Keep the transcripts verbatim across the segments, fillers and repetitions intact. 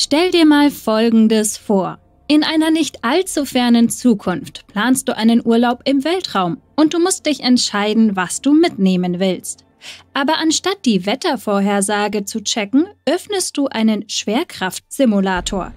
Stell dir mal Folgendes vor. In einer nicht allzu fernen Zukunft planst du einen Urlaub im Weltraum und du musst dich entscheiden, was du mitnehmen willst. Aber anstatt die Wettervorhersage zu checken, öffnest du einen Schwerkraftsimulator.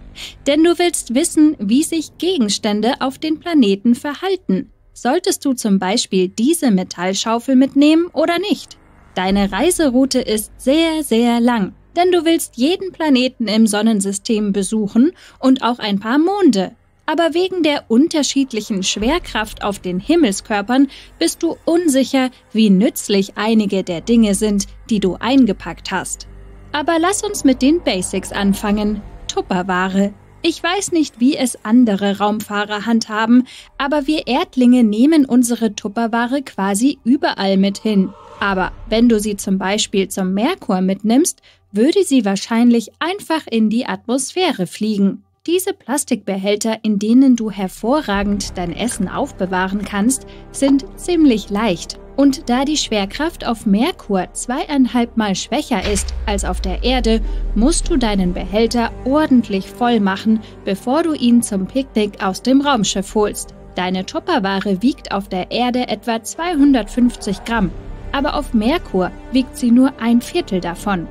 Denn du willst wissen, wie sich Gegenstände auf den Planeten verhalten. Solltest du zum Beispiel diese Metallschaufel mitnehmen oder nicht? Deine Reiseroute ist sehr, sehr lang, denn du willst jeden Planeten im Sonnensystem besuchen und auch ein paar Monde. Aber wegen der unterschiedlichen Schwerkraft auf den Himmelskörpern bist du unsicher, wie nützlich einige der Dinge sind, die du eingepackt hast. Aber lass uns mit den Basics anfangen. Tupperware. Ich weiß nicht, wie es andere Raumfahrer handhaben, aber wir Erdlinge nehmen unsere Tupperware quasi überall mit hin. Aber wenn du sie zum Beispiel zum Merkur mitnimmst, würde sie wahrscheinlich einfach in die Atmosphäre fliegen. Diese Plastikbehälter, in denen du hervorragend dein Essen aufbewahren kannst, sind ziemlich leicht. Und da die Schwerkraft auf Merkur zweieinhalb Mal schwächer ist als auf der Erde, musst du deinen Behälter ordentlich voll machen, bevor du ihn zum Picknick aus dem Raumschiff holst. Deine Tupperware wiegt auf der Erde etwa zweihundertfünfzig Gramm, aber auf Merkur wiegt sie nur ein Viertel davon.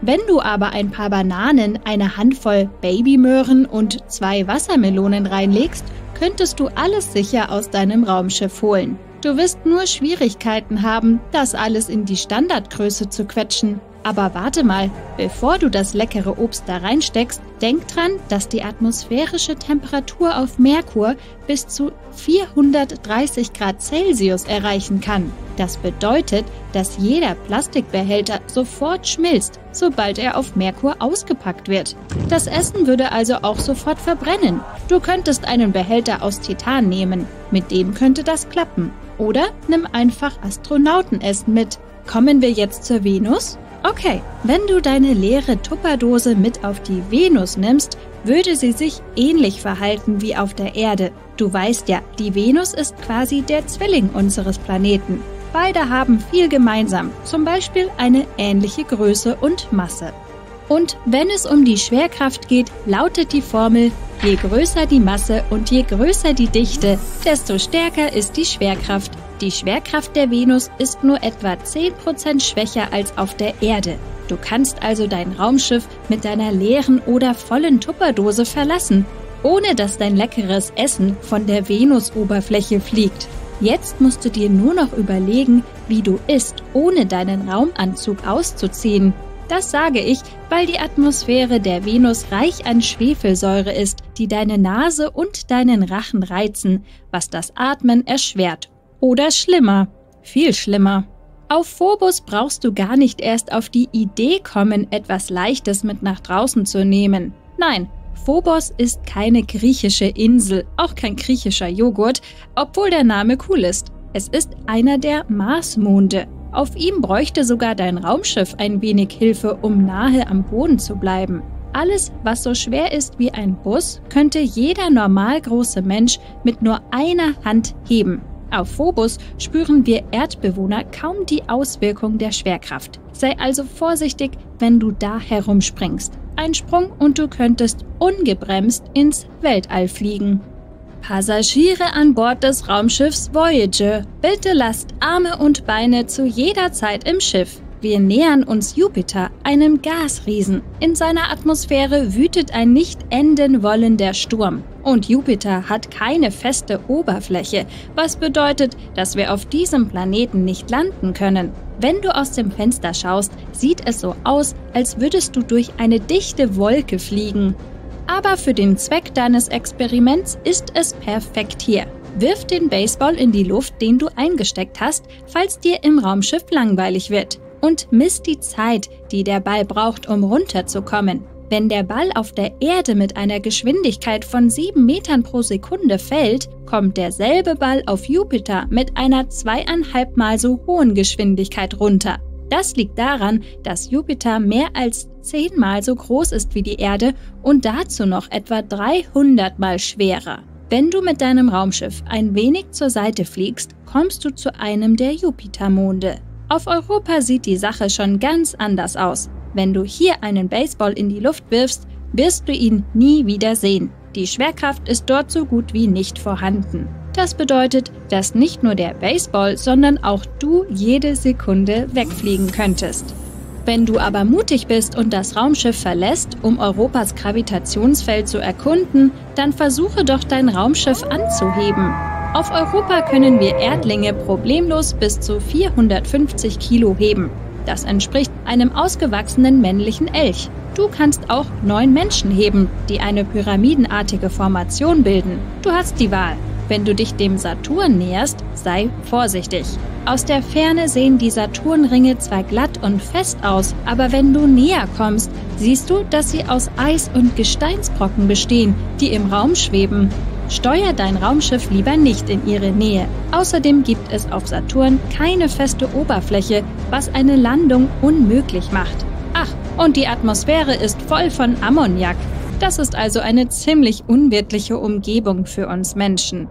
Wenn du aber ein paar Bananen, eine Handvoll Babymöhren und zwei Wassermelonen reinlegst, könntest du alles sicher aus deinem Raumschiff holen. Du wirst nur Schwierigkeiten haben, das alles in die Standardgröße zu quetschen. Aber warte mal, bevor du das leckere Obst da reinsteckst, denk dran, dass die atmosphärische Temperatur auf Merkur bis zu vierhundertdreißig Grad Celsius erreichen kann. Das bedeutet, dass jeder Plastikbehälter sofort schmilzt, sobald er auf Merkur ausgepackt wird. Das Essen würde also auch sofort verbrennen. Du könntest einen Behälter aus Titan nehmen, mit dem könnte das klappen. Oder nimm einfach Astronautenessen mit. Kommen wir jetzt zur Venus? Okay, wenn du deine leere Tupperdose mit auf die Venus nimmst, würde sie sich ähnlich verhalten wie auf der Erde. Du weißt ja, die Venus ist quasi der Zwilling unseres Planeten. Beide haben viel gemeinsam, zum Beispiel eine ähnliche Größe und Masse. Und wenn es um die Schwerkraft geht, lautet die Formel: je größer die Masse und je größer die Dichte, desto stärker ist die Schwerkraft. Die Schwerkraft der Venus ist nur etwa zehn Prozent schwächer als auf der Erde. Du kannst also dein Raumschiff mit deiner leeren oder vollen Tupperdose verlassen, ohne dass dein leckeres Essen von der Venus-Oberfläche fliegt. Jetzt musst du dir nur noch überlegen, wie du isst, ohne deinen Raumanzug auszuziehen. Das sage ich, weil die Atmosphäre der Venus reich an Schwefelsäure ist, die deine Nase und deinen Rachen reizen, was das Atmen erschwert. Oder schlimmer. Viel schlimmer. Auf Phobos brauchst du gar nicht erst auf die Idee kommen, etwas Leichtes mit nach draußen zu nehmen. Nein, Phobos ist keine griechische Insel, auch kein griechischer Joghurt, obwohl der Name cool ist. Es ist einer der Marsmonde. Auf ihm bräuchte sogar dein Raumschiff ein wenig Hilfe, um nahe am Boden zu bleiben. Alles, was so schwer ist wie ein Bus, könnte jeder normal große Mensch mit nur einer Hand heben. Auf Phobos spüren wir Erdbewohner kaum die Auswirkung der Schwerkraft. Sei also vorsichtig, wenn du da herumspringst. Ein Sprung und du könntest ungebremst ins Weltall fliegen. Passagiere an Bord des Raumschiffs Voyager, bitte lasst Arme und Beine zu jeder Zeit im Schiff. Wir nähern uns Jupiter, einem Gasriesen. In seiner Atmosphäre wütet ein nicht enden wollender Sturm. Und Jupiter hat keine feste Oberfläche, was bedeutet, dass wir auf diesem Planeten nicht landen können. Wenn du aus dem Fenster schaust, sieht es so aus, als würdest du durch eine dichte Wolke fliegen. Aber für den Zweck deines Experiments ist es perfekt hier. Wirf den Baseball in die Luft, den du eingesteckt hast, falls dir im Raumschiff langweilig wird. Und misst die Zeit, die der Ball braucht, um runterzukommen. Wenn der Ball auf der Erde mit einer Geschwindigkeit von sieben Metern pro Sekunde fällt, kommt derselbe Ball auf Jupiter mit einer zweieinhalb Mal so hohen Geschwindigkeit runter. Das liegt daran, dass Jupiter mehr als zehn Mal so groß ist wie die Erde und dazu noch etwa dreihundert Mal schwerer. Wenn du mit deinem Raumschiff ein wenig zur Seite fliegst, kommst du zu einem der Jupitermonde. Auf Europa sieht die Sache schon ganz anders aus. Wenn du hier einen Baseball in die Luft wirfst, wirst du ihn nie wieder sehen. Die Schwerkraft ist dort so gut wie nicht vorhanden. Das bedeutet, dass nicht nur der Baseball, sondern auch du jede Sekunde wegfliegen könntest. Wenn du aber mutig bist und das Raumschiff verlässt, um Europas Gravitationsfeld zu erkunden, dann versuche doch dein Raumschiff anzuheben. Auf Europa können wir Erdlinge problemlos bis zu vierhundertfünfzig Kilo heben. Das entspricht einem ausgewachsenen männlichen Elch. Du kannst auch neun Menschen heben, die eine pyramidenartige Formation bilden. Du hast die Wahl. Wenn du dich dem Saturn näherst, sei vorsichtig. Aus der Ferne sehen die Saturnringe zwar glatt und fest aus, aber wenn du näher kommst, siehst du, dass sie aus Eis- und Gesteinsbrocken bestehen, die im Raum schweben. Steuer dein Raumschiff lieber nicht in ihre Nähe. Außerdem gibt es auf Saturn keine feste Oberfläche, was eine Landung unmöglich macht. Ach, und die Atmosphäre ist voll von Ammoniak. Das ist also eine ziemlich unwirtliche Umgebung für uns Menschen.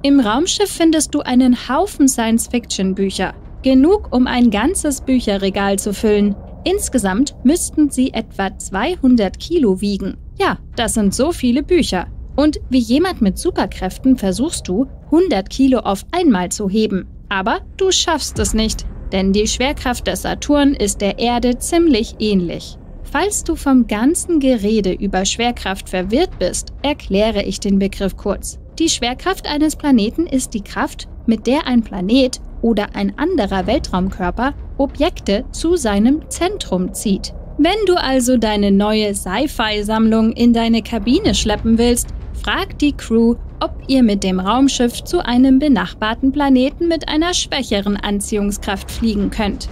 Im Raumschiff findest du einen Haufen Science-Fiction-Bücher. Genug, um ein ganzes Bücherregal zu füllen. Insgesamt müssten sie etwa zweihundert Kilo wiegen. Ja, das sind so viele Bücher. Und wie jemand mit Superkräften versuchst du, hundert Kilo auf einmal zu heben. Aber du schaffst es nicht, denn die Schwerkraft des Saturn ist der Erde ziemlich ähnlich. Falls du vom ganzen Gerede über Schwerkraft verwirrt bist, erkläre ich den Begriff kurz. Die Schwerkraft eines Planeten ist die Kraft, mit der ein Planet oder ein anderer Weltraumkörper Objekte zu seinem Zentrum zieht. Wenn du also deine neue Sci-Fi-Sammlung in deine Kabine schleppen willst, frag die Crew, ob ihr mit dem Raumschiff zu einem benachbarten Planeten mit einer schwächeren Anziehungskraft fliegen könnt.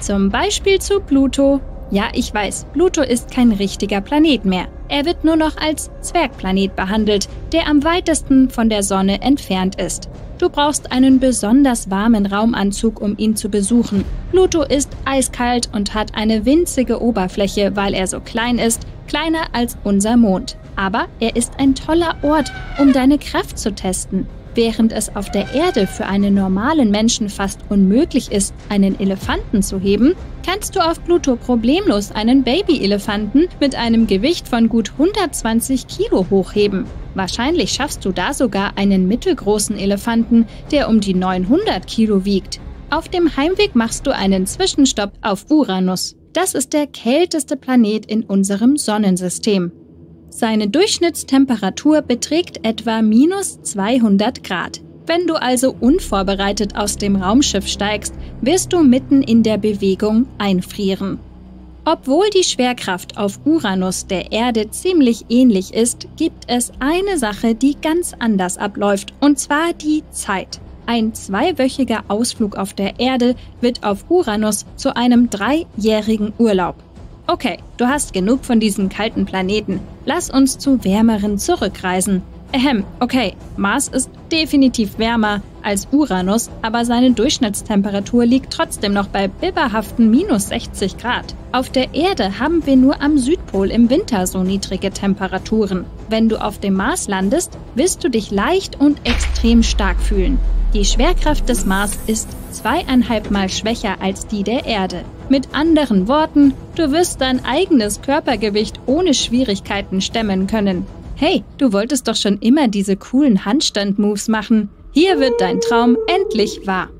Zum Beispiel zu Pluto. Ja, ich weiß, Pluto ist kein richtiger Planet mehr. Er wird nur noch als Zwergplanet behandelt, der am weitesten von der Sonne entfernt ist. Du brauchst einen besonders warmen Raumanzug, um ihn zu besuchen. Pluto ist eiskalt und hat eine winzige Oberfläche, weil er so klein ist, kleiner als unser Mond. Aber er ist ein toller Ort, um deine Kraft zu testen. Während es auf der Erde für einen normalen Menschen fast unmöglich ist, einen Elefanten zu heben, kannst du auf Pluto problemlos einen Babyelefanten mit einem Gewicht von gut hundertzwanzig Kilo hochheben. Wahrscheinlich schaffst du da sogar einen mittelgroßen Elefanten, der um die neunhundert Kilo wiegt. Auf dem Heimweg machst du einen Zwischenstopp auf Uranus. Das ist der kälteste Planet in unserem Sonnensystem. Seine Durchschnittstemperatur beträgt etwa minus zweihundert Grad. Wenn du also unvorbereitet aus dem Raumschiff steigst, wirst du mitten in der Bewegung einfrieren. Obwohl die Schwerkraft auf Uranus der Erde ziemlich ähnlich ist, gibt es eine Sache, die ganz anders abläuft, und zwar die Zeit. Ein zweiwöchiger Ausflug auf der Erde wird auf Uranus zu einem dreijährigen Urlaub. Okay, du hast genug von diesem kalten Planeten. Lass uns zu wärmeren zurückreisen. Ehem, okay, Mars ist definitiv wärmer als Uranus, aber seine Durchschnittstemperatur liegt trotzdem noch bei bibberhaften minus sechzig Grad. Auf der Erde haben wir nur am Südpol im Winter so niedrige Temperaturen. Wenn du auf dem Mars landest, wirst du dich leicht und extrem stark fühlen. Die Schwerkraft des Mars ist zweieinhalb Mal schwächer als die der Erde. Mit anderen Worten, du wirst dein eigenes Körpergewicht ohne Schwierigkeiten stemmen können. Hey, du wolltest doch schon immer diese coolen Handstand-Moves machen. Hier wird dein Traum endlich wahr.